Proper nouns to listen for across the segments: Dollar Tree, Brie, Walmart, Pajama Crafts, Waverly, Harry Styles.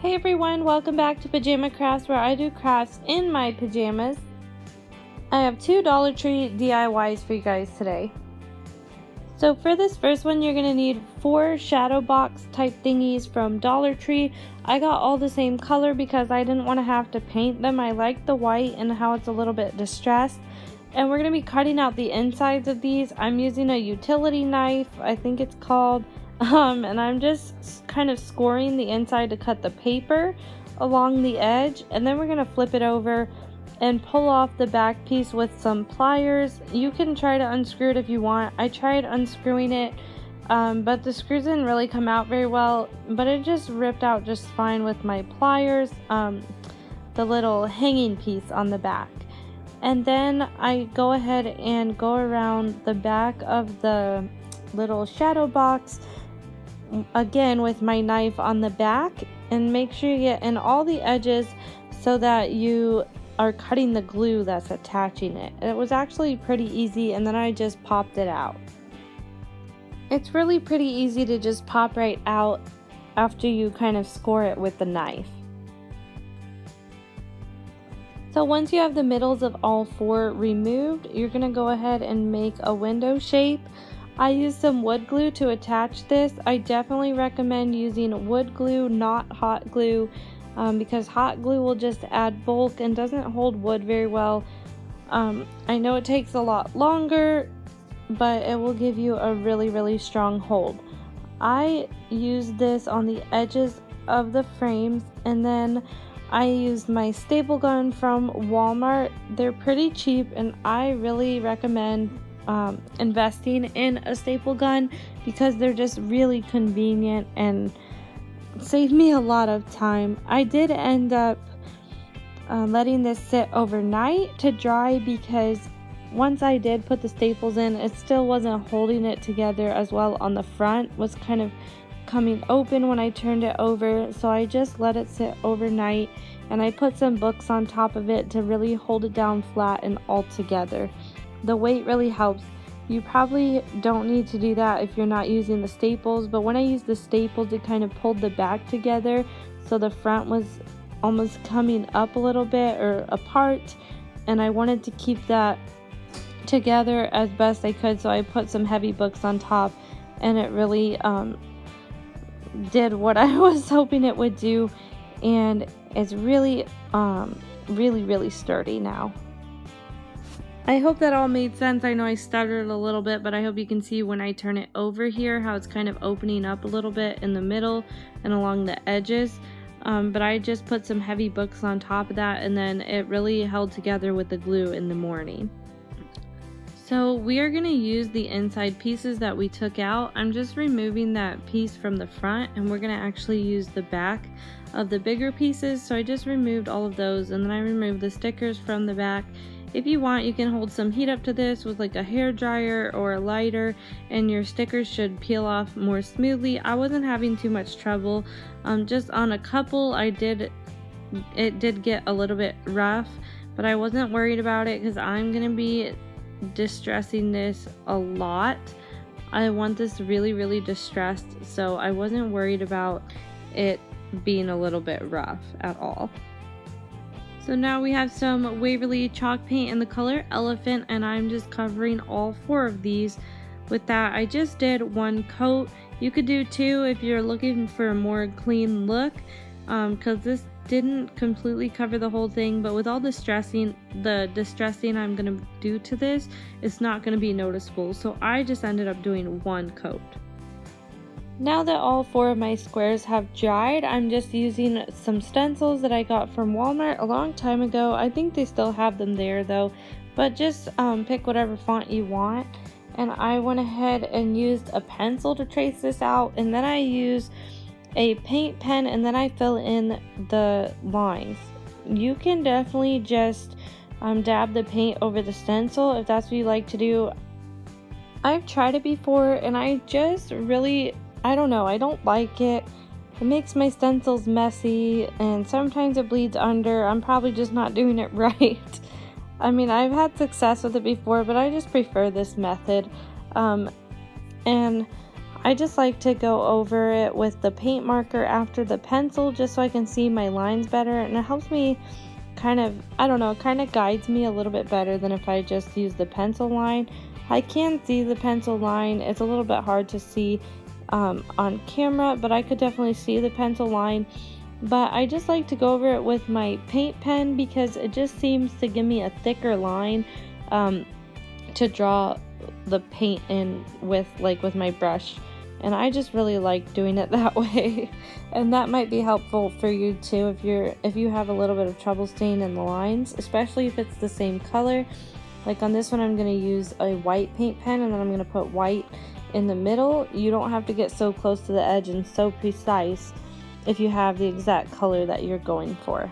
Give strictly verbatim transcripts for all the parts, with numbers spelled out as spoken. Hey everyone, welcome back to Pajama Crafts, where I do crafts in my pajamas. I have two Dollar Tree D I Ys for you guys today. So for this first one, you're going to need four shadow box type thingies from Dollar Tree. I got all the same color because I didn't want to have to paint them. I like the white and how it's a little bit distressed. And we're going to be cutting out the insides of these. I'm using a utility knife, I think it's called. Um, and I'm just kind of scoring the inside to cut the paper along the edge, and then we're going to flip it over and pull off the back piece with some pliers. You can try to unscrew it if you want. I tried unscrewing it, um, but the screws didn't really come out very well, but it just ripped out just fine with my pliers, um, the little hanging piece on the back. And then I go ahead and go around the back of the little shadow box again with my knife on the back, and make sure you get in all the edges so that you are cutting the glue that's attaching it. It was actually pretty easy, and then I just popped it out. It's really pretty easy to just pop right out after you kind of score it with the knife. So once you have the middles of all four removed, you're gonna go ahead and make a window shape. I used some wood glue to attach this. I definitely recommend using wood glue, not hot glue, um, because hot glue will just add bulk and doesn't hold wood very well. Um, I know it takes a lot longer, but it will give you a really, really strong hold. I used this on the edges of the frames, and then I used my staple gun from Walmart. They're pretty cheap, and I really recommend Um, investing in a staple gun because they're just really convenient and saved me a lot of time. I did end up uh, letting this sit overnight to dry, because once I did put the staples in, it still wasn't holding it together as well. On the front was kind of coming open when I turned it over, so I just let it sit overnight, and I put some books on top of it to really hold it down flat and all together. The weight really helps. You probably don't need to do that if you're not using the staples, but when I used the staples, it kind of pulled the back together, so the front was almost coming up a little bit or apart, and I wanted to keep that together as best I could, so I put some heavy books on top, and it really um, did what I was hoping it would do, and it's really, um, really, really sturdy now. I hope that all made sense. I know I stuttered a little bit, but I hope you can see when I turn it over here how it's kind of opening up a little bit in the middle and along the edges. Um, but I just put some heavy books on top of that, and then it really held together with the glue in the morning. So we are going to use the inside pieces that we took out. I'm just removing that piece from the front, and we're going to actually use the back of the bigger pieces. So I just removed all of those, and then I removed the stickers from the back. If you want, you can hold some heat up to this with like a hair dryer or a lighter, and your stickers should peel off more smoothly. I wasn't having too much trouble. Um, just on a couple, I did, it did get a little bit rough, but I wasn't worried about it because I'm going to be distressing this a lot. I want this really, really distressed, so I wasn't worried about it being a little bit rough at all. So now we have some Waverly chalk paint in the color Elephant, and I'm just covering all four of these with that. I just did one coat. You could do two if you're looking for a more clean look, because um, this didn't completely cover the whole thing, but with all the distressing, the distressing I'm going to do to this, it's not going to be noticeable. So I just ended up doing one coat. Now that all four of my squares have dried, I'm just using some stencils that I got from Walmart a long time ago. I think they still have them there though, but just um, pick whatever font you want. And I went ahead and used a pencil to trace this out, and then I used a paint pen, and then I fill in the lines. You can definitely just um, dab the paint over the stencil if that's what you like to do. I've tried it before, and I just really... I don't know, I don't like it. It makes my stencils messy, and sometimes it bleeds under. I'm probably just not doing it right. I mean, I've had success with it before, but I just prefer this method. Um, and I just like to go over it with the paint marker after the pencil just so I can see my lines better, and it helps me kind of, I don't know, kind of guides me a little bit better than if I just use the pencil line. I can see the pencil line, it's a little bit hard to see um, on camera, but I could definitely see the pencil line. But I just like to go over it with my paint pen because it just seems to give me a thicker line um, to draw the paint in with, like with my brush, and I just really like doing it that way. And that might be helpful for you too if you're if you have a little bit of trouble staying in the lines, especially if it's the same color. Like on this one, I'm going to use a white paint pen, and then I'm going to put white in the middle. You don't have to get so close to the edge and so precise if you have the exact color that you're going for.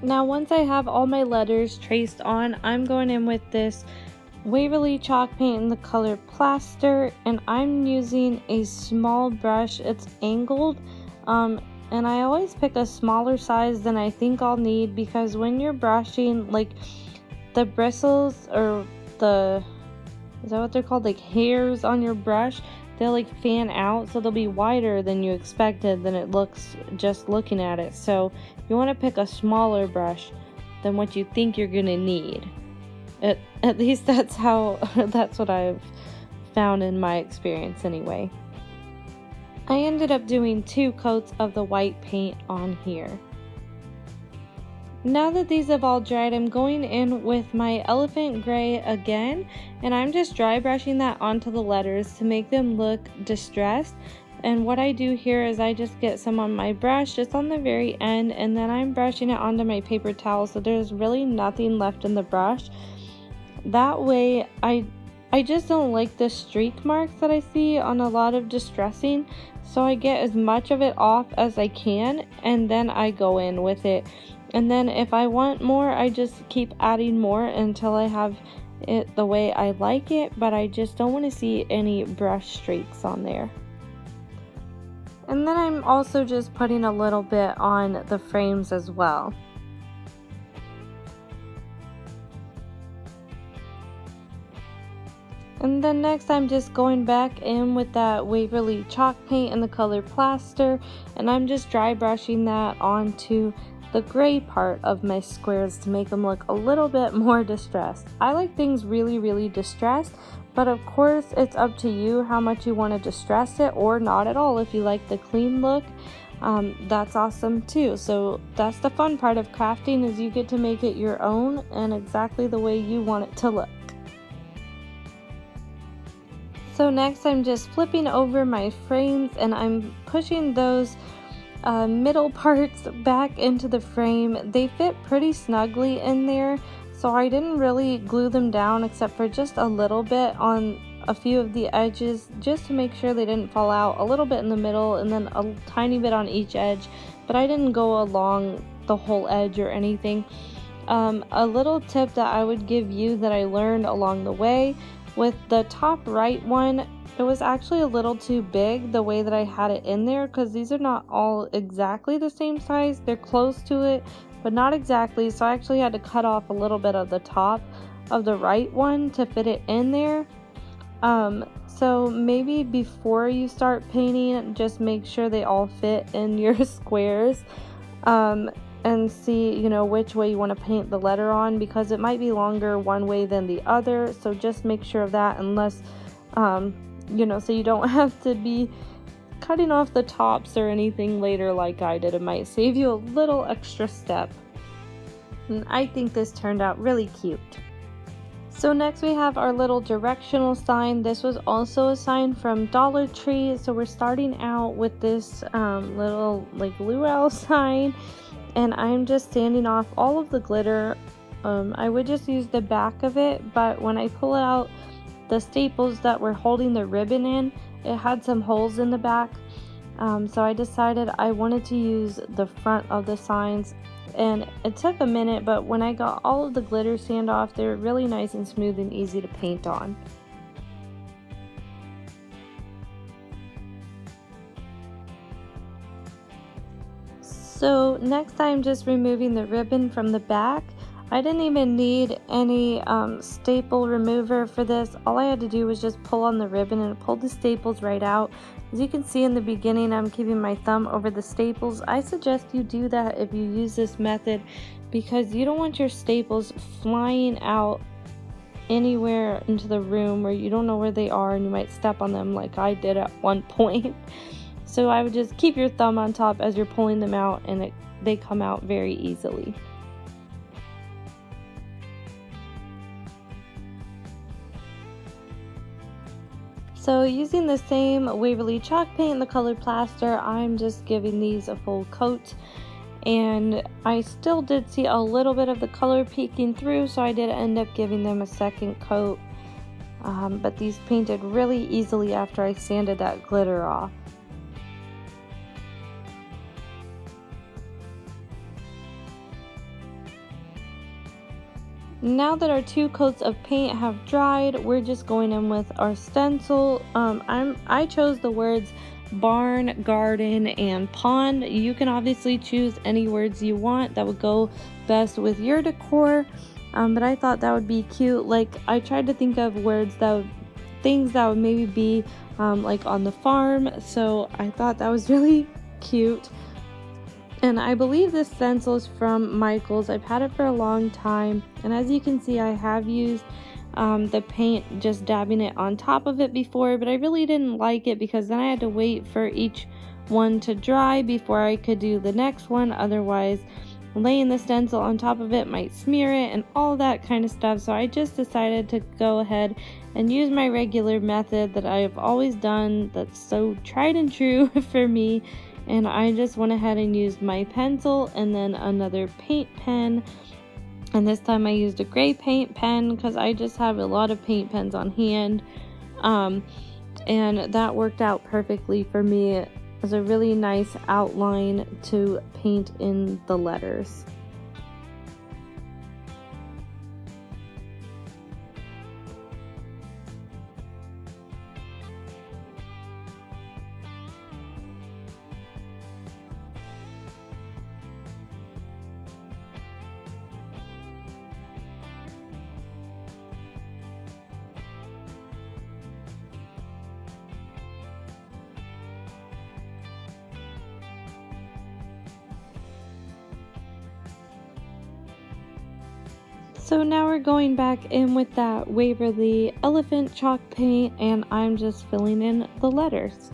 Now once I have all my letters traced on, I'm going in with this Waverly chalk paint in the color Plaster, and I'm using a small brush. It's angled, um, and I always pick a smaller size than I think I'll need, because when you're brushing, like the bristles or the, is that what they're called, like hairs on your brush, they'll like fan out, so they'll be wider than you expected than it looks just looking at it. So you want to pick a smaller brush than what you think you're gonna need. At, at least that's how that's what I've found in my experience anyway. I ended up doing two coats of the white paint on here. Now that these have all dried, I'm going in with my elephant gray again, and I'm just dry brushing that onto the letters to make them look distressed. And what I do here is I just get some on my brush just on the very end, and then I'm brushing it onto my paper towel so there's really nothing left in the brush. That way I I just don't like the streak marks that I see on a lot of distressing, so I get as much of it off as I can, and then I go in with it. And then if I want more, I just keep adding more until I have it the way I like it, but I just don't want to see any brush streaks on there. And then I'm also just putting a little bit on the frames as well. And then next I'm just going back in with that Waverly chalk paint in the color Plaster, and I'm just dry brushing that onto the gray part of my squares to make them look a little bit more distressed. I like things really, really distressed, but of course it's up to you how much you want to distress it, or not at all. If you like the clean look, um, that's awesome too. So that's the fun part of crafting, is you get to make it your own and exactly the way you want it to look. So next I'm just flipping over my frames, and I'm pushing those Uh, middle parts back into the frame. They fit pretty snugly in there, so I didn't really glue them down except for just a little bit on a few of the edges, just to make sure they didn't fall out, a little bit in the middle and then a tiny bit on each edge, but I didn't go along the whole edge or anything. Um, a little tip that I would give you that I learned along the way, with the top right one, it was actually a little too big the way that I had it in there, because these are not all exactly the same size. They're close to it, but not exactly. So I actually had to cut off a little bit of the top of the right one to fit it in there. Um, so maybe before you start painting, just make sure they all fit in your squares, um, and see, you know, which way you want to paint the letter on, because it might be longer one way than the other. So just make sure of that, unless, um, you know, so you don't have to be cutting off the tops or anything later like I did. It might save you a little extra step. And I think this turned out really cute. So next we have our little directional sign. This was also a sign from Dollar Tree. So we're starting out with this um, little like luau sign, and I'm just sanding off all of the glitter. Um, I would just use the back of it, but when I pull it out, the staples that were holding the ribbon in, it had some holes in the back, um, so I decided I wanted to use the front of the signs, and it took a minute, but when I got all of the glitter sand off, they were really nice and smooth and easy to paint on. So next I'm just removing the ribbon from the back. I didn't even need any um, staple remover for this. All I had to do was just pull on the ribbon and it pulled the staples right out. As you can see in the beginning, I'm keeping my thumb over the staples. I suggest you do that if you use this method because you don't want your staples flying out anywhere into the room where you don't know where they are and you might step on them like I did at one point. So I would just keep your thumb on top as you're pulling them out and it, they come out very easily. So using the same Waverly chalk paint and the colored plaster, I'm just giving these a full coat. And I still did see a little bit of the color peeking through, so I did end up giving them a second coat. Um, but these painted really easily after I sanded that glitter off. Now that our two coats of paint have dried, we're just going in with our stencil. Um, I'm, I chose the words barn, garden, and pond. You can obviously choose any words you want that would go best with your decor, um, but I thought that would be cute. Like, I tried to think of words that would, things that would maybe be um, like on the farm, so I thought that was really cute. And I believe this stencil is from Michaels. I've had it for a long time. And as you can see, I have used um, the paint, just dabbing it on top of it before. But I really didn't like it because then I had to wait for each one to dry before I could do the next one. Otherwise, laying the stencil on top of it might smear it and all that kind of stuff. So I just decided to go ahead and use my regular method that I've always done. That's so tried and true for me. And I just went ahead and used my pencil and then another paint pen. And this time I used a gray paint pen because I just have a lot of paint pens on hand. Um, and that worked out perfectly for me. It was a really nice outline to paint in the letters. So now we're going back in with that Waverly elephant chalk paint and I'm just filling in the letters.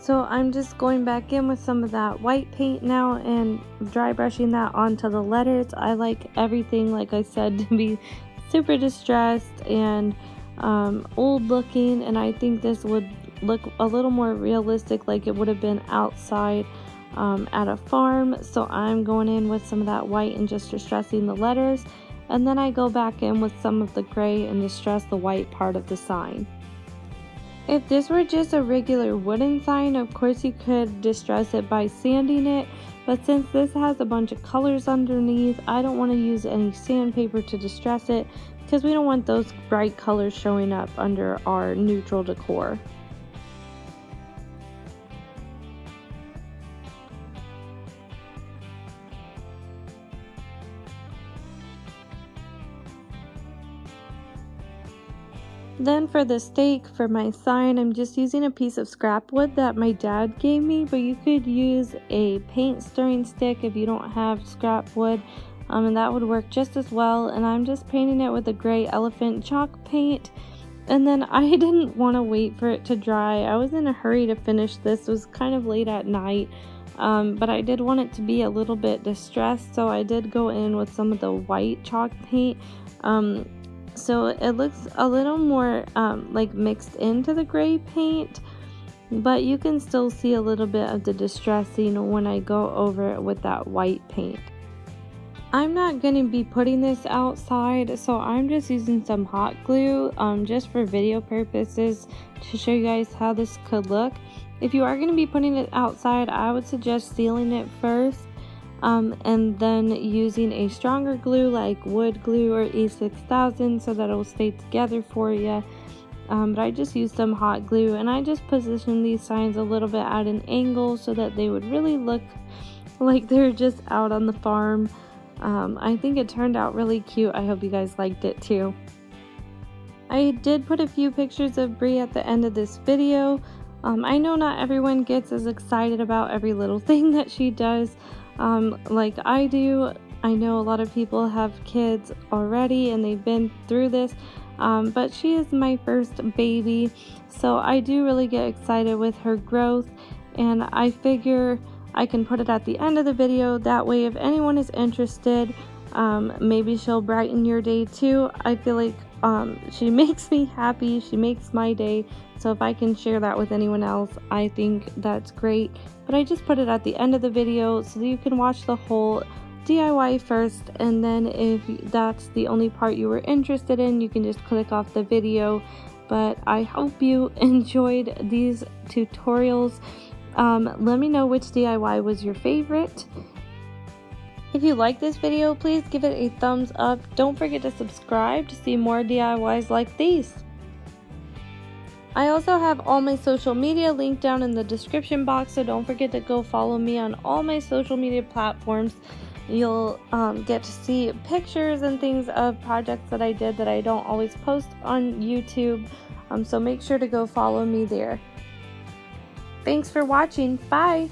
So I'm just going back in with some of that white paint now and dry brushing that onto the letters. I like everything, like I said, to be super distressed and um, old looking, and I think this would look a little more realistic like it would have been outside um, at a farm. So I'm going in with some of that white and just distressing the letters, and then I go back in with some of the gray and distress the white part of the sign. If this were just a regular wooden sign, of course you could distress it by sanding it, but since this has a bunch of colors underneath, I don't want to use any sandpaper to distress it because we don't want those bright colors showing up under our neutral decor. Then for the stake for my sign, I'm just using a piece of scrap wood that my dad gave me, but you could use a paint stirring stick if you don't have scrap wood, um, and that would work just as well. And I'm just painting it with a gray elephant chalk paint, and then I didn't want to wait for it to dry. I was in a hurry to finish this. It was kind of late at night, Um, but I did want it to be a little bit distressed, so I did go in with some of the white chalk paint. Um, so it looks a little more um, like mixed into the gray paint, but you can still see a little bit of the distressing when I go over it with that white paint. I'm not going to be putting this outside, so I'm just using some hot glue um, just for video purposes to show you guys how this could look. If you are going to be putting it outside, I would suggest sealing it first um, and then using a stronger glue like wood glue or E six thousand so that it will stay together for you. Um, but I just used some hot glue and I just positioned these signs a little bit at an angle so that they would really look like they're just out on the farm. Um, I think it turned out really cute. I hope you guys liked it too. I did put a few pictures of Brie at the end of this video. Um, I know not everyone gets as excited about every little thing that she does um, like I do. I know a lot of people have kids already and they've been through this, um, but she is my first baby. So I do really get excited with her growth, and I figure I can put it at the end of the video. That way, if anyone is interested, um, maybe she'll brighten your day too. I feel like um, she makes me happy. She makes my day. So if I can share that with anyone else, I think that's great. But I just put it at the end of the video so that you can watch the whole D I Y first. And then if that's the only part you were interested in, you can just click off the video. But I hope you enjoyed these tutorials. Um, let me know which D I Y was your favorite. If you like this video, please give it a thumbs up. Don't forget to subscribe to see more D I Ys like these. I also have all my social media linked down in the description box, so don't forget to go follow me on all my social media platforms. You'll um, get to see pictures and things of projects that I did that I don't always post on YouTube, um, so make sure to go follow me there. Thanks for watching. Bye!